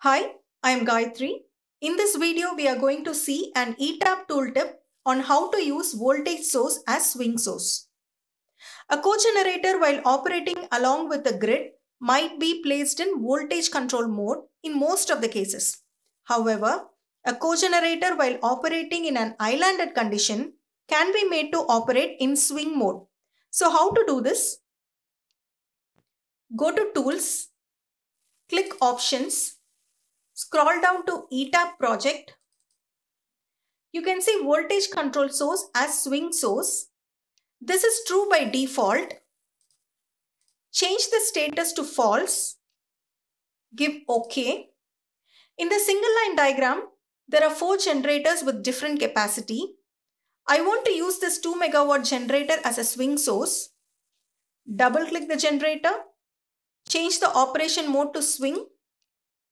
Hi, I am Gayathri. In this video, we are going to see an ETAP tooltip on how to use voltage source as swing source. A cogenerator, while operating along with the grid, might be placed in voltage control mode in most of the cases. However, a cogenerator, while operating in an islanded condition, can be made to operate in swing mode. So how to do this? Go to Tools, click Options. Scroll down to ETAP project. You can see voltage control source as swing source. This is true by default. Change the status to false. Give OK. In the single line diagram, there are 4 generators with different capacity. I want to use this 2 megawatt generator as a swing source. Double click the generator. Change the operation mode to swing.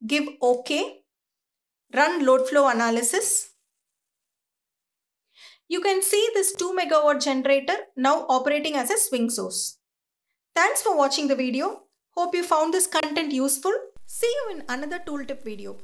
Give OK. Run load flow analysis. You can see this 2 megawatt generator now operating as a swing source. Thanks for watching the video. Hope you found this content useful. See you in another tooltip video.